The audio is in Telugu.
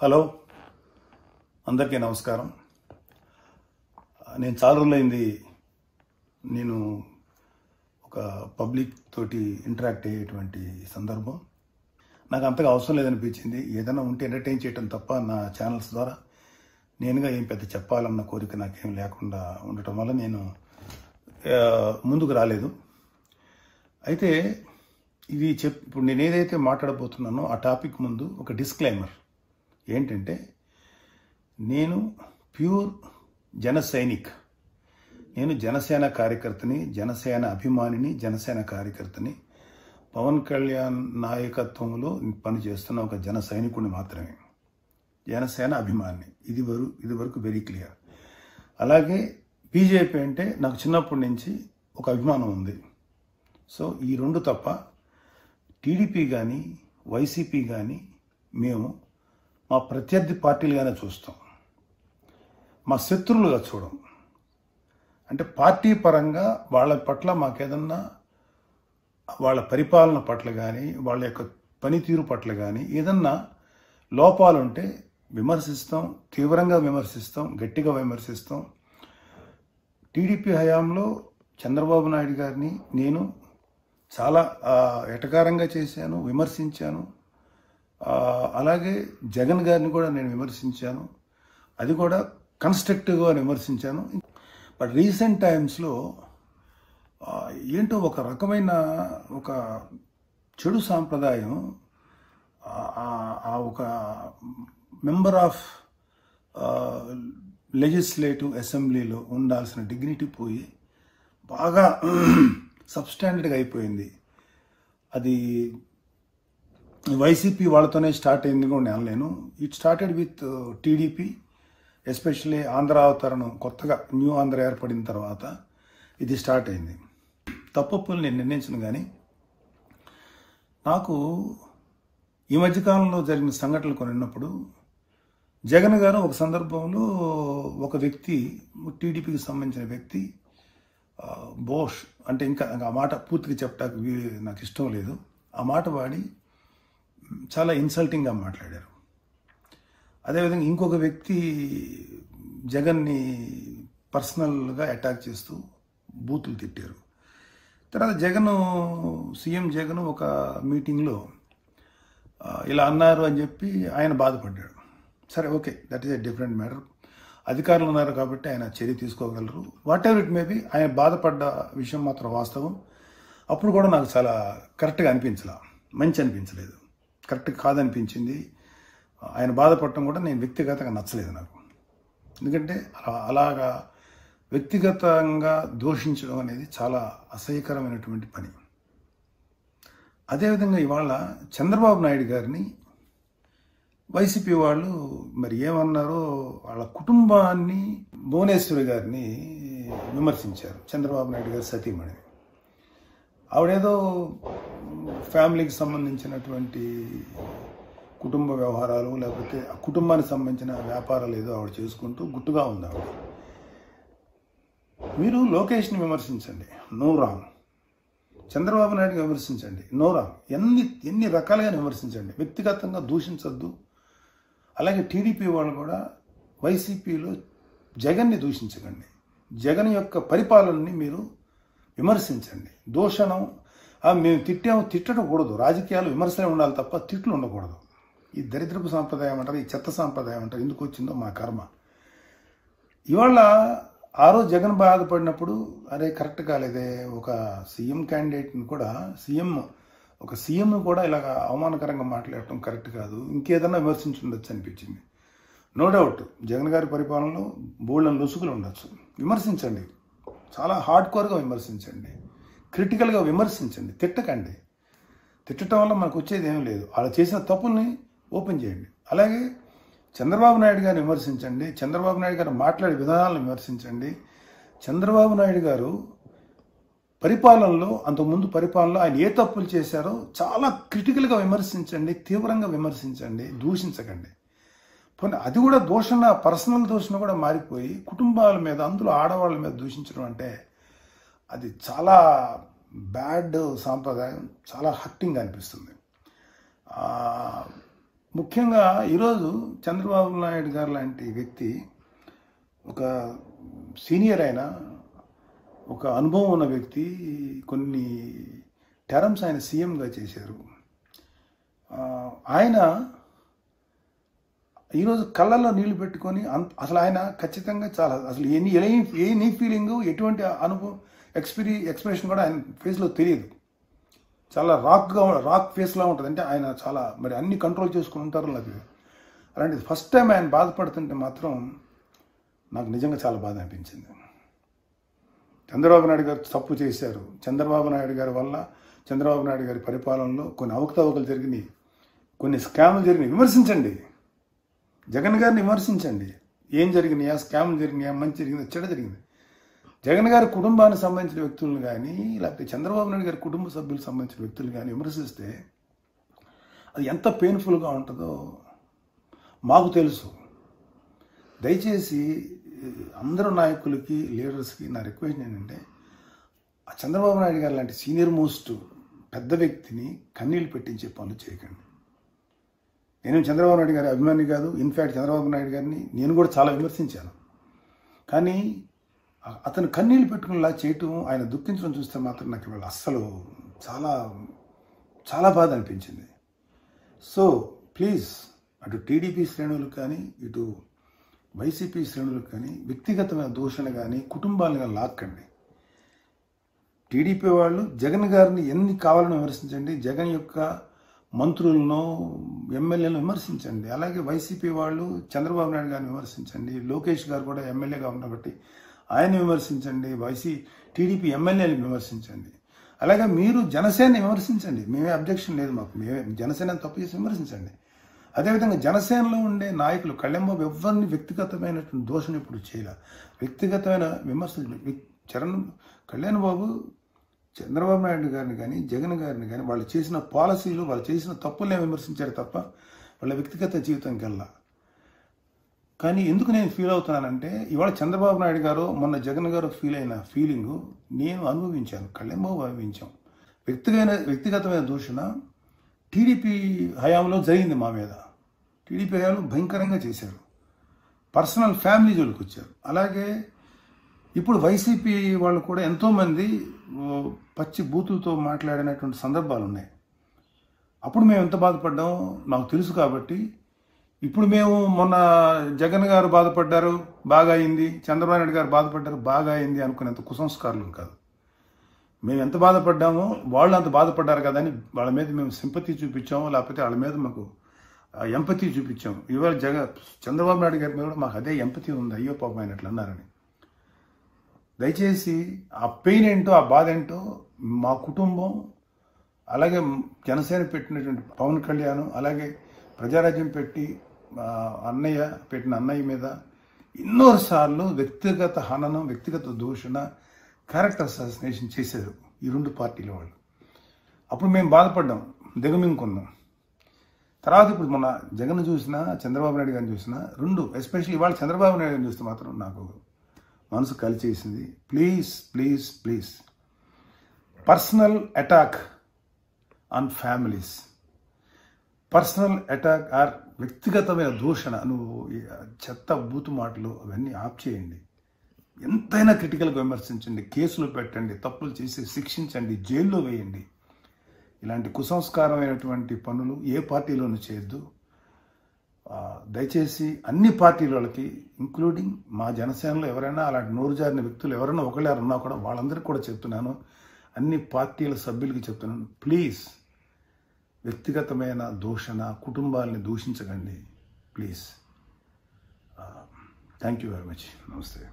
హలో అందరికీ నమస్కారం. నేను చాలా రోజులైంది నేను ఒక పబ్లిక్ తోటి ఇంటరాక్ట్ అయ్యేటువంటి సందర్భం. నాకు అంతగా అవసరం లేదనిపించింది. ఏదైనా ఉంటే ఎంటర్టైన్ చేయడం తప్ప నా ఛానల్స్ ద్వారా నేనుగా ఏం పెద్ద చెప్పాలన్న కోరిక నాకేం లేకుండా ఉండటం వల్ల నేను ముందుకు రాలేదు. అయితే ఇది ఇప్పుడు నేను ఏదైతే మాట్లాడబోతున్నానో ఆ టాపిక్ ముందు ఒక డిస్క్లైమర్ ఏంటంటే, నేను ప్యూర్ జన సైనిక్, నేను జనసేన కార్యకర్తని, జనసేన అభిమానిని, జనసేన కార్యకర్తని, పవన్ కళ్యాణ్ నాయకత్వంలో పనిచేస్తున్న ఒక జన సైనికుడిని మాత్రమే, జనసేన అభిమానిని. ఇది వరకు వెరీ క్లియర్. అలాగే బీజేపీ అంటే నాకు చిన్నప్పటి నుంచి ఒక అభిమానం ఉంది. సో ఈ రెండు తప్ప టీడీపీ కానీ వైసీపీ కానీ మేము మా ప్రత్యర్థి పార్టీలుగానే చూస్తాం, మా శత్రువులుగా చూడం. అంటే పార్టీ పరంగా వాళ్ళ పట్ల మాకేదన్నా, వాళ్ళ పరిపాలన పట్ల కానీ వాళ్ళ యొక్క పనితీరు పట్ల కానీ ఏదన్నా లోపాలుంటే విమర్శిస్తాం, తీవ్రంగా విమర్శిస్తాం, గట్టిగా విమర్శిస్తాం. టీడీపీ హయాంలో చంద్రబాబు నాయుడు గారిని నేను చాలా ఎటకారంగా చేశాను, విమర్శించాను. అలాగే జగన్ గారిని కూడా నేను విమర్శించాను, అది కూడా కన్స్ట్రక్టివ్గా విమర్శించాను. బట్ రీసెంట్ టైమ్స్లో ఏంటో ఒక రకమైన ఒక చెడు సాంప్రదాయం, ఒక మెంబర్ ఆఫ్ లెజిస్లేటివ్ అసెంబ్లీలో ఉండాల్సిన డిగ్నిటీ పోయి బాగా సబ్స్టాండర్డ్గా అయిపోయింది. అది వైసీపీ వాళ్ళతోనే స్టార్ట్ అయింది కూడా నేను. It started with TDP, especially Andhra అవతరణం, కొత్తగా న్యూ ఆంధ్ర ఏర్పడిన తర్వాత ఇది స్టార్ట్ అయింది. తప్పప్పులు నేను నిర్ణయించను, కానీ నాకు ఈ మధ్యకాలంలో జరిగిన సంఘటనలు కొన్ని ఉన్నప్పుడు, జగన్ గారు ఒక సందర్భంలో ఒక వ్యక్తి, టీడీపీకి సంబంధించిన వ్యక్తి, బోష్ అంటే ఇంకా ఆ మాట పూర్తిగా చెప్పడానికి నాకు ఇష్టం లేదు, ఆ మాట వాడి చాలా ఇన్సల్టింగ్గా మాట్లాడారు. అదేవిధంగా ఇంకొక వ్యక్తి జగన్ని పర్సనల్గా అటాక్ చేస్తూ బూతులు తిట్టారు. తర్వాత సీఎం జగన్ ఒక మీటింగ్లో ఇలా అన్నారు అని చెప్పి ఆయన బాధపడ్డాడు. సరే, okay, that is a different matter. అధికారులు ఉన్నారు కాబట్టి ఆయన చర్య తీసుకోగలరు. వాట్ ఎవర్ ఇట్ మేబీ, ఆయన బాధపడ్డ విషయం మాత్రం వాస్తవం. అప్పుడు కూడా నాకు చాలా కరెక్ట్గా మంచి అనిపించలేదు, కరెక్ట్ కాదనిపించింది. ఆయన బాధపడటం కూడా నేను వ్యక్తిగతంగా నచ్చలేదు నాకు, ఎందుకంటే అలాగా వ్యక్తిగతంగా దూషించడం అనేది చాలా అసహ్యకరమైనటువంటి పని. అదేవిధంగా ఇవాళ చంద్రబాబు నాయుడు గారిని వైసీపీ వాళ్ళు మరి ఏమన్నారో, వాళ్ళ కుటుంబాన్ని, భువనేశ్వరి గారిని విమర్శించారు, చంద్రబాబు నాయుడు గారి సతీమణిని. ఆవిడేదో ఫ్యామిలీకి సంబంధించినటువంటి కుటుంబ వ్యవహారాలు, లేకపోతే ఆ కుటుంబానికి సంబంధించిన వ్యాపారాలు ఏదో ఆవిడ చేసుకుంటూ గుట్టుగా ఉంది ఆవిడ. మీరు లోకేష్ని విమర్శించండి, నో రాంగ్. చంద్రబాబు నాయుడుని విమర్శించండి, నో రాంగ్. ఎన్ని రకాలుగా విమర్శించండి, వ్యక్తిగతంగా దూషించద్దు. అలాగే టీడీపీ వాళ్ళు కూడా వైసీపీలో జగన్ని దూషించకండి, జగన్ యొక్క పరిపాలనని మీరు విమర్శించండి. దూషణం మేము తిట్టకూడదు, రాజకీయాలు విమర్శలే ఉండాలి తప్ప తిట్లు ఉండకూడదు. ఈ దరిద్రపు సాంప్రదాయం అంటారు, ఈ చెత్త సాంప్రదాయం అంటారు, ఎందుకు వచ్చిందో మా కర్మ. ఇవాళ ఆ రోజు జగన్ బాధపడినప్పుడు అరే కరెక్ట్ కాలేదే, ఒక సీఎం క్యాండిడేట్ని కూడా, సీఎంను కూడా ఇలాగ అవమానకరంగా మాట్లాడటం కరెక్ట్ కాదు, ఇంకేదన్నా విమర్శించి ఉండొచ్చు అనిపించింది. నో డౌట్ జగన్ గారి పరిపాలనలో బోల్డన్ లొసుగులు ఉండొచ్చు, విమర్శించండి, చాలా హార్డ్ కోర్గా విమర్శించండి, క్రిటికల్గా విమర్శించండి, తిట్టకండి. తిట్టడం వల్ల మనకు వచ్చేది ఏం లేదు. వాళ్ళు చేసిన తప్పుల్ని ఓపెన్ చేయండి. అలాగే చంద్రబాబు నాయుడు గారిని విమర్శించండి, చంద్రబాబు నాయుడు గారు మాట్లాడే విధానాలను విమర్శించండి. చంద్రబాబు నాయుడు గారు పరిపాలనలో, అంతకుముందు పరిపాలనలో ఆయన ఏ తప్పులు చేశారో చాలా క్రిటికల్గా విమర్శించండి, తీవ్రంగా విమర్శించండి, దూషించకండి. పోనీ అది కూడా దూషణ, పర్సనల్ దూషణ కూడా మారిపోయి కుటుంబాల మీద, అందులో ఆడవాళ్ళ మీద దూషించడం అంటే అది చాలా బ్యాడ్ సాంప్రదాయం, చాలా హర్టింగ్ అనిపిస్తుంది. ముఖ్యంగా ఈరోజు చంద్రబాబు నాయుడు గారు లాంటి వ్యక్తి ఒక సీనియర్ అయిన ఒక అనుభవం ఉన్న వ్యక్తి కొన్ని టర్మ్స్ ఆయన సీఎంగా చేశారు. ఆయన ఈరోజు కళ్ళల్లో నీళ్లు పెట్టుకొని అసలు ఆయన ఖచ్చితంగా చాలా అసలు ఏ నీ ఫీలింగ్ ఎటువంటి అనుభవం ఎక్స్ప్రెషన్ కూడా ఆయన ఫేస్లో తెలియదు. చాలా రాక్ ఫేస్లా ఉంటుంది. అంటే ఆయన చాలా మరి అన్ని కంట్రోల్ చేసుకుని ఉంటారు. నాకు అలాంటిది ఫస్ట్ టైం ఆయన బాధపడుతుంటే మాత్రం నాకు నిజంగా చాలా బాధ అనిపించింది. చంద్రబాబు నాయుడు గారు తప్పు చేశారు. చంద్రబాబు నాయుడు గారి వల్ల చంద్రబాబు నాయుడు గారి పరిపాలనలో కొన్ని అవకతవకలు జరిగినాయి, కొన్ని స్కామ్లు జరిగినాయి. విమర్శించండి, జగన్ గారిని విమర్శించండి. ఏం జరిగినాయా, స్కామ్లు జరిగినాయా, మంచి జరిగిందా, చెడ జరిగింది. జగన్ గారి కుటుంబానికి సంబంధించిన వ్యక్తులను కానీ లేకపోతే చంద్రబాబు నాయుడు గారి కుటుంబ సభ్యులకు సంబంధించిన వ్యక్తులు కానీ విమర్శిస్తే అది ఎంత పెయిన్ఫుల్గా ఉంటుందో మాకు తెలుసు. దయచేసి అందరు నాయకులకి లీడర్స్కి నా రిక్వెస్ట్ ఏంటంటే ఆ చంద్రబాబు నాయుడు గారు లాంటి సీనియర్ మోస్ట్ పెద్ద వ్యక్తిని కన్నీళ్ళు పెట్టించే పనులు చేయకండి. నేను చంద్రబాబు నాయుడు గారి అభిమాని కాదు. ఇన్ఫ్యాక్ట్ చంద్రబాబు నాయుడు గారిని నేను కూడా చాలా విమర్శించాను. కానీ అతను కన్నీళ్ళు పెట్టుకునేలా చేయటం, ఆయన దుఃఖించడం చూస్తే మాత్రం నాకు ఇవాళ అస్సలు చాలా చాలా బాధ అనిపించింది. సో ప్లీజ్ అటు టీడీపీ శ్రేణులకు కానీ ఇటు వైసీపీ శ్రేణులకు కానీ వ్యక్తిగతమైన దూషణ కానీ కుటుంబాలను కానీ లాక్కండి. టీడీపీ వాళ్ళు జగన్ గారిని ఎన్ని కావాలని విమర్శించండి, జగన్ యొక్క మంత్రులను ఎమ్మెల్యేలను విమర్శించండి. అలాగే వైసీపీ వాళ్ళు చంద్రబాబు నాయుడు గారిని విమర్శించండి. లోకేష్ గారు కూడా ఎమ్మెల్యేగా ఉన్నబట్టి ఆయన విమర్శించండి. టీడీపీ ఎమ్మెల్యేని విమర్శించండి. అలాగే మీరు జనసేన విమర్శించండి. మేమే అబ్జెక్షన్ లేదు మాకు. మేమే జనసేన తప్పు చేసి విమర్శించండి. అదేవిధంగా జనసేనలో ఉండే నాయకులు కళ్యాణ్బాబు ఎవరిని వ్యక్తిగతమైనటువంటి దోషం ఇప్పుడు చేయాల వ్యక్తిగతమైన విమర్శలు కళ్యాణ్ బాబు చంద్రబాబు నాయుడు గారిని కానీ జగన్ గారిని కానీ వాళ్ళు చేసిన పాలసీలు వాళ్ళు చేసిన తప్పులనే విమర్శించారు తప్ప వాళ్ళ వ్యక్తిగత జీవితం కల్లా. కానీ ఎందుకు నేను ఫీల్ అవుతున్నానంటే ఇవాళ చంద్రబాబు నాయుడు గారు మొన్న జగన్ గారు ఫీల్ అయిన ఫీలింగ్ నేను అనుభవించాను, కళ్యాణ్ బాబు అనుభవించాం. వ్యక్తిగతమైన దూషణ టీడీపీ హయాంలో జరిగింది మా మీద. టీడీపీ హయాంలో భయంకరంగా చేశారు. పర్సనల్ ఫ్యామిలీ జోలికి వచ్చారు. అలాగే ఇప్పుడు వైసీపీ వాళ్ళు కూడా ఎంతోమంది పచ్చి బూతులతో మాట్లాడినటువంటి సందర్భాలు ఉన్నాయి. అప్పుడు మేము ఎంత బాధపడ్డాం నాకు తెలుసు కాబట్టి. ఇప్పుడు మేము మొన్న జగన్ గారు బాధపడ్డారు బాగా అయింది, చంద్రబాబు నాయుడు గారు బాధపడ్డారు బాగా అయింది అనుకునేంత కుసంస్కారులు కాదు. మేము ఎంత బాధపడ్డామో వాళ్ళు అంత బాధపడ్డారు కదా అని వాళ్ళ మీద మేము సింపతి చూపించాము, లేకపోతే వాళ్ళ మీద మాకు ఎంపతి చూపించాము. ఇవాళ చంద్రబాబు నాయుడు గారి మీద కూడా మాకు అదే ఎంపతి ఉంది, అయ్యో పాపం అయినట్లు అన్నారని. దయచేసి ఆ పెయిన్ ఏంటో ఆ బాధ ఏంటో మా కుటుంబం అలాగే జనసేన పెట్టినటువంటి పవన్ కళ్యాణ్ అలాగే ప్రజారాజ్యం పెట్టి అన్నయ్య మీద ఎన్నోసార్లు వ్యక్తిగత హననం వ్యక్తిగత దూషణ క్యారెక్టర్ అసాసినేషన్ చేశారు ఈ రెండు పార్టీల వాళ్ళు. అప్పుడు మేము బాధపడ్డాం, దిగమింగుకున్నాం. తర్వాత ఇప్పుడు మన జగన్ చూసినా చంద్రబాబు నాయుడు గారిని చూసినా రెండు ఎస్పెషల్లీ ఇవాళ చంద్రబాబు నాయుడు గారిని చూస్తే మాత్రం నాకు మనసు కలిచేసింది. Please please please personal attack on families, personal attack or వ్యక్తిగతమైన దూషణ, నువ్వు చెత్త బూతు మాటలు అవన్నీ ఆప్ చేయండి. ఎంతైనా క్రిటికల్గా విమర్శించండి, కేసులు పెట్టండి, తప్పులు చేసి శిక్షించండి, జైల్లో వేయండి. ఇలాంటి కుసంస్కారమైనటువంటి పనులు ఏ పార్టీలోనూ చేయొద్దు. దయచేసి అన్ని పార్టీల వాళ్ళకి ఇంక్లూడింగ్ మా జనసేనలో ఎవరైనా అలాంటి నోరు జారిన వ్యక్తులు ఎవరైనా ఒకళ్ళారు ఉన్నా కూడా వాళ్ళందరికీ కూడా చెప్తున్నాను, అన్ని పార్టీల సభ్యులకి చెప్తున్నాను, ప్లీజ్ వ్యక్తిగతమైన దూషణ కుటుంబాలని దూషించకండి. Please thank you very much. నమస్తే.